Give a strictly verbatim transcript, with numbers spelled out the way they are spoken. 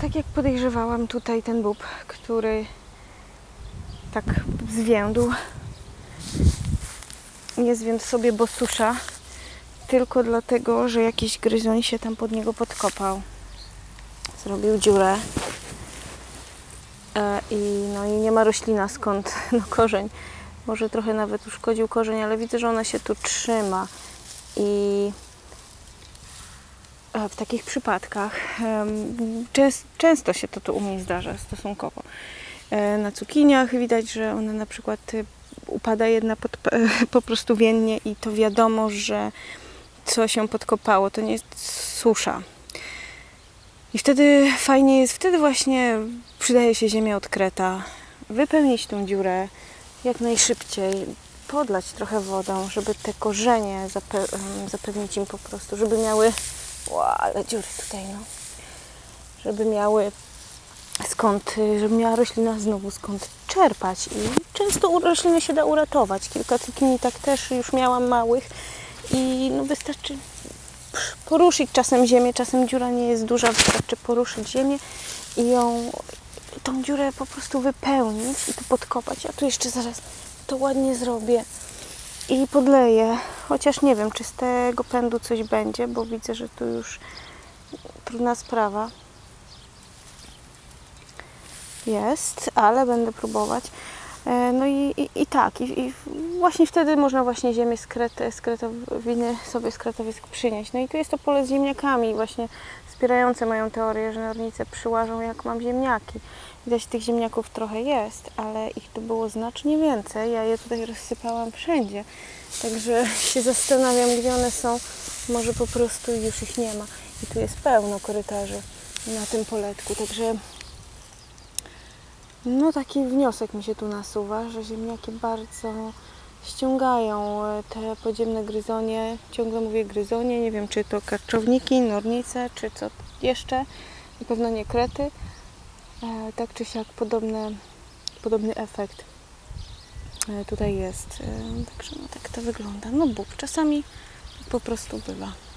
Tak jak podejrzewałam, tutaj ten bób, który tak zwiędł, nie zwiędł sobie, bo susza, tylko dlatego, że jakiś gryzoń się tam pod niego podkopał. Zrobił dziurę. I, no, i nie ma roślina skąd, no, korzeń. Może trochę nawet uszkodził korzeń, ale widzę, że ona się tu trzyma. I w takich przypadkach często się to tu u mnie zdarza stosunkowo. Na cukiniach widać, że ona na przykład upada jedna pod, po prostu więdnie i to wiadomo, że coś się podkopało. To nie jest susza. I wtedy fajnie jest, wtedy właśnie przydaje się ziemia odkryta. Wypełnić tą dziurę jak najszybciej, podlać trochę wodą, żeby te korzenie zape zapewnić im po prostu, żeby miały... Ła, ale dziury tutaj, no. Żeby miały skąd, żeby miała roślina znowu skąd czerpać. I często rośliny się da uratować. Kilka cukinii tak też już miałam małych i no wystarczy poruszyć czasem ziemię, czasem dziura nie jest duża, wystarczy poruszyć ziemię i ją, tą dziurę po prostu wypełnić i tu podkopać. Ja tu jeszcze zaraz to ładnie zrobię i podleję, chociaż nie wiem, czy z tego pędu coś będzie, bo widzę, że tu już trudna sprawa jest, ale będę próbować. No i, i, i tak, i, i właśnie wtedy można właśnie ziemię z, krety, z kretowiny sobie z kretowisk przynieść. No i tu jest to pole z ziemniakami, właśnie wspierające moją teorię, że nornice przyłażą, jak mam ziemniaki. Widać, tych ziemniaków trochę jest, ale ich tu było znacznie więcej. Ja je tutaj rozsypałam wszędzie, także się zastanawiam, gdzie one są. Może po prostu już ich nie ma. I tu jest pełno korytarzy na tym poletku, także... No taki wniosek mi się tu nasuwa, że ziemniaki bardzo ściągają te podziemne gryzonie. Ciągle mówię gryzonie, nie wiem, czy to karczowniki, nornice, czy co jeszcze. Na pewno nie krety. E, tak czy siak podobne, podobny efekt e, tutaj jest. E, także no, tak to wygląda. No bób czasami po prostu bywa.